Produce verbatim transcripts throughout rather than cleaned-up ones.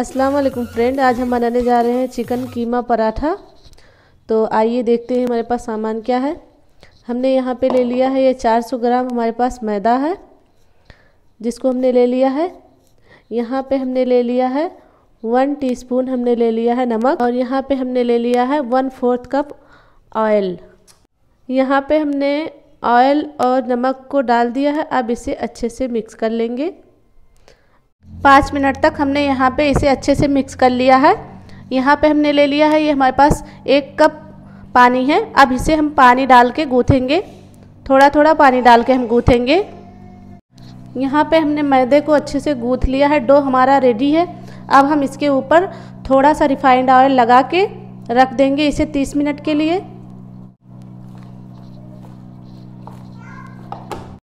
अस्सलाम वालेकुम फ्रेंड, आज हम बनाने जा रहे हैं चिकन कीमा पराठा। तो आइए देखते हैं हमारे पास सामान क्या है। हमने यहाँ पे ले लिया है ये चार सौ ग्राम हमारे पास मैदा है जिसको हमने ले लिया है। यहाँ पे हमने ले लिया है वन टीस्पून हमने ले लिया है नमक, और यहाँ पे हमने ले लिया है वन फोर्थ कप ऑयल। यहाँ पे हमने ऑयल और नमक को डाल दिया है। अब इसे अच्छे से मिक्स कर लेंगे। पाँच मिनट तक हमने यहाँ पे इसे अच्छे से मिक्स कर लिया है। यहाँ पे हमने ले लिया है, ये हमारे पास एक कप पानी है। अब इसे हम पानी डाल के गूँथेंगे, थोड़ा थोड़ा पानी डाल के हम गूँथेंगे। यहाँ पे हमने मैदे को अच्छे से गूँथ लिया है, डो हमारा रेडी है। अब हम इसके ऊपर थोड़ा सा रिफाइंड ऑयल लगा के रख देंगे इसे तीस मिनट के लिए।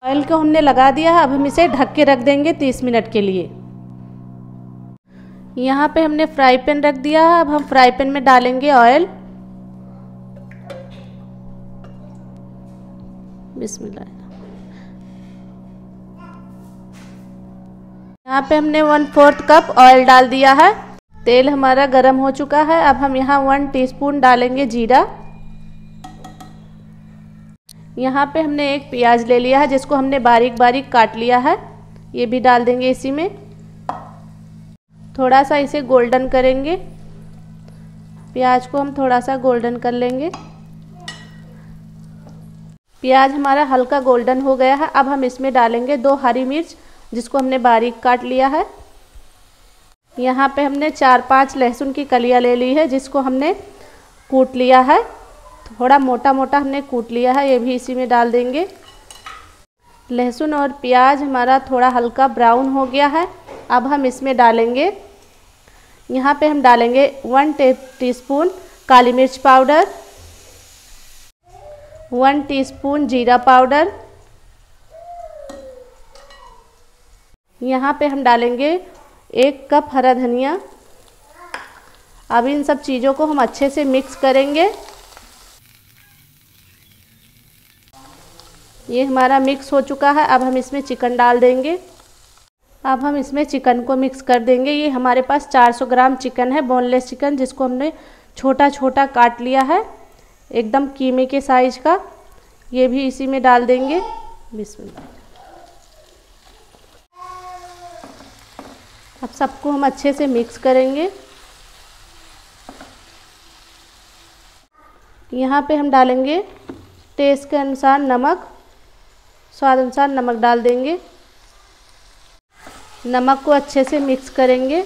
ऑयल को हमने लगा दिया है, अब हम इसे ढक के रख देंगे तीस मिनट के लिए। यहाँ पे हमने फ्राई पैन रख दिया है। अब हम फ्राई पैन में डालेंगे ऑयल। बिस्मिल्लाह। यहाँ पे हमने वन फोर्थ कप ऑयल डाल दिया है। तेल हमारा गरम हो चुका है। अब हम यहाँ वन टीस्पून डालेंगे जीरा। यहाँ पे हमने एक प्याज ले लिया है जिसको हमने बारीक बारीक काट लिया है, ये भी डाल देंगे इसी में। थोड़ा सा इसे गोल्डन करेंगे, प्याज को हम थोड़ा सा गोल्डन कर लेंगे। प्याज हमारा हल्का गोल्डन हो गया है। अब हम इसमें डालेंगे दो हरी मिर्च जिसको हमने बारीक काट लिया है। यहाँ पे हमने चार पांच लहसुन की कलियाँ ले ली है जिसको हमने कूट लिया है, थोड़ा मोटा मोटा हमने कूट लिया है, ये भी इसी में डाल देंगे। लहसुन और प्याज हमारा थोड़ा हल्का ब्राउन हो गया है। अब हम इसमें डालेंगे, यहाँ पे हम डालेंगे वन टीस्पून काली मिर्च पाउडर, वन टीस्पून जीरा पाउडर, यहाँ पे हम डालेंगे एक कप हरा धनिया। अब इन सब चीज़ों को हम अच्छे से मिक्स करेंगे। ये हमारा मिक्स हो चुका है। अब हम इसमें चिकन डाल देंगे। अब हम इसमें चिकन को मिक्स कर देंगे। ये हमारे पास चार सौ ग्राम चिकन है, बोनलेस चिकन, जिसको हमने छोटा छोटा काट लिया है एकदम कीमे के साइज का, ये भी इसी में डाल देंगे। बिस्मिल्लाह। अब सबको हम अच्छे से मिक्स करेंगे। यहाँ पे हम डालेंगे टेस्ट के अनुसार नमक, स्वाद अनुसार नमक डाल देंगे। नमक को अच्छे से मिक्स करेंगे।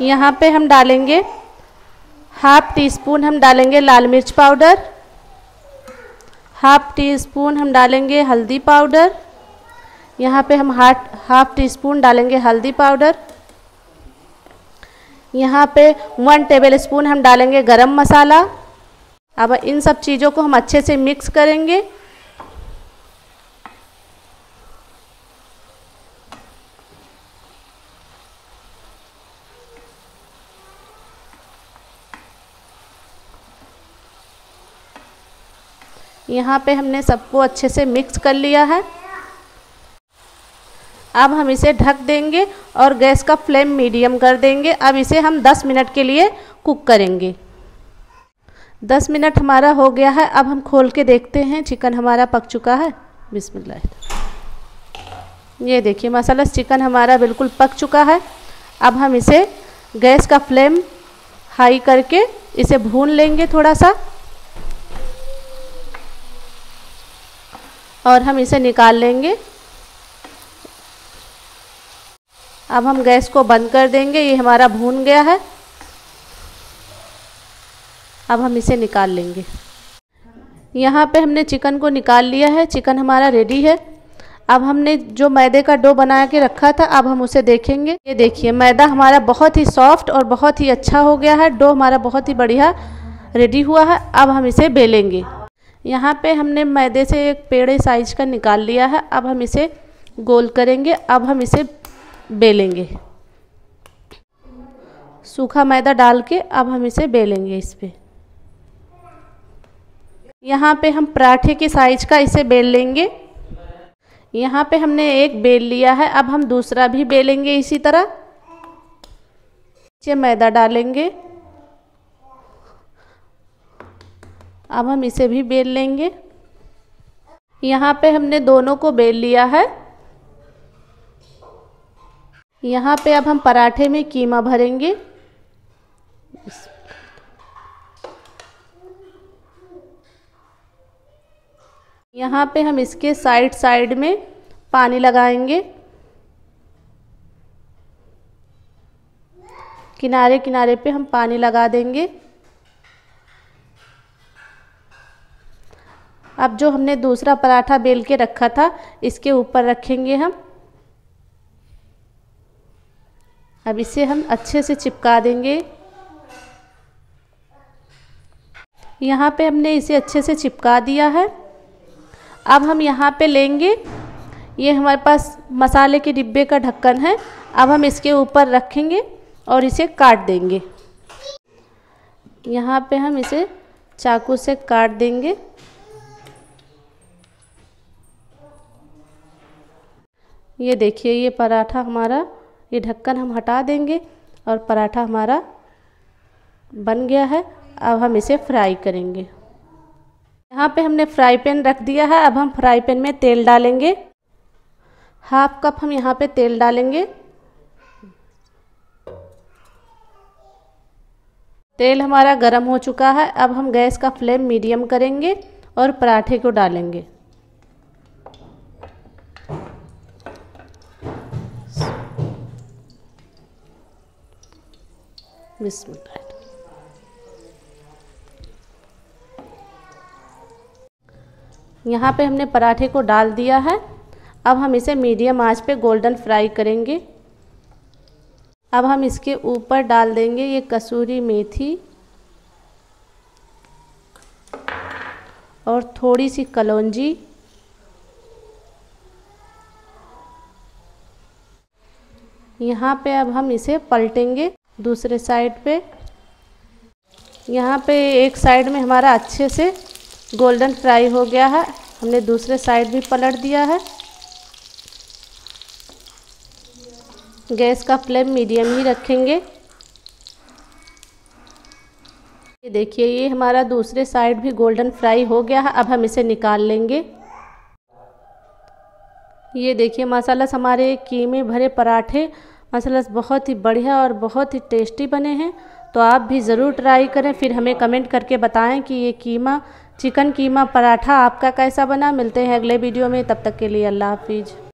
यहाँ पे हम डालेंगे हाफ टी स्पून हम डालेंगे लाल मिर्च पाउडर, हाफ टी स्पून हम डालेंगे हल्दी पाउडर। यहाँ पे हम हाफ हाफ टी स्पून डालेंगे हल्दी पाउडर। यहाँ पे वन टेबल स्पून हम डालेंगे गरम मसाला। अब इन सब चीज़ों को हम अच्छे से मिक्स करेंगे। यहाँ पे हमने सबको अच्छे से मिक्स कर लिया है। अब हम इसे ढक देंगे और गैस का फ्लेम मीडियम कर देंगे। अब इसे हम दस मिनट के लिए कुक करेंगे। दस मिनट हमारा हो गया है। अब हम खोल के देखते हैं चिकन हमारा पक चुका है। बिस्मिल्लाह। ये देखिए मसाला चिकन हमारा बिल्कुल पक चुका है। अब हम इसे गैस का फ्लेम हाई करके इसे भून लेंगे थोड़ा सा, और हम इसे निकाल लेंगे। अब हम गैस को बंद कर देंगे। ये हमारा भून गया है। अब हम इसे निकाल लेंगे। यहाँ पे हमने चिकन को निकाल लिया है। चिकन हमारा रेडी है। अब हमने जो मैदे का डो बना के रखा था, अब हम उसे देखेंगे। ये देखिए मैदा हमारा बहुत ही सॉफ्ट और बहुत ही अच्छा हो गया है। डो हमारा बहुत ही बढ़िया रेडी हुआ है। अब हम इसे बेलेंगे। यहाँ पे हमने मैदे से एक पेड़े साइज का निकाल लिया है। अब हम इसे गोल करेंगे। अब हम इसे बेलेंगे, सूखा मैदा डाल के अब हम इसे बेलेंगे इस पर। यहाँ पे हम पराठे के साइज का इसे बेल लेंगे। यहाँ पे हमने एक बेल लिया है। अब हम दूसरा भी बेलेंगे इसी तरह। ये मैदा डालेंगे। अब हम इसे भी बेल लेंगे। यहाँ पे हमने दोनों को बेल लिया है। यहाँ पे अब हम पराठे में कीमा भरेंगे। यहाँ पे हम इसके साइड साइड में पानी लगाएंगे, किनारे किनारे पे हम पानी लगा देंगे। अब जो हमने दूसरा पराठा बेल के रखा था इसके ऊपर रखेंगे हम। अब इसे हम अच्छे से चिपका देंगे। यहाँ पे हमने इसे अच्छे से चिपका दिया है। अब हम यहाँ पे लेंगे, ये हमारे पास मसाले के डिब्बे का ढक्कन है, अब हम इसके ऊपर रखेंगे और इसे काट देंगे। यहाँ पे हम इसे चाकू से काट देंगे। ये देखिए, ये पराठा हमारा, ये ढक्कन हम हटा देंगे और पराठा हमारा बन गया है। अब हम इसे फ्राई करेंगे। यहाँ पे हमने फ्राई पैन रख दिया है। अब हम फ्राई पैन में तेल डालेंगे। हाफ कप हम यहाँ पे तेल डालेंगे। तेल हमारा गरम हो चुका है। अब हम गैस का फ्लेम मीडियम करेंगे और पराठे को डालेंगे। बिस्मिल्लाह। यहाँ पे हमने पराठे को डाल दिया है। अब हम इसे मीडियम आंच पे गोल्डन फ्राई करेंगे। अब हम इसके ऊपर डाल देंगे ये कसूरी मेथी और थोड़ी सी कलौंजी। यहाँ पे अब हम इसे पलटेंगे दूसरे साइड पे। यहाँ पे एक साइड में हमारा अच्छे से गोल्डन फ्राई हो गया है। हमने दूसरे साइड भी पलट दिया है। गैस का फ्लेम मीडियम ही रखेंगे। ये देखिए, ये हमारा दूसरे साइड भी गोल्डन फ्राई हो गया है। अब हम इसे निकाल लेंगे। ये देखिए, मसाला हमारे कीमे भरे पराठे मसाला बहुत ही बढ़िया और बहुत ही टेस्टी बने हैं। तो आप भी ज़रूर ट्राई करें, फिर हमें कमेंट करके बताएं कि ये कीमा चिकन कीमा पराठा आपका कैसा बना। मिलते हैं अगले वीडियो में, तब तक के लिए अल्लाह हाफिज़।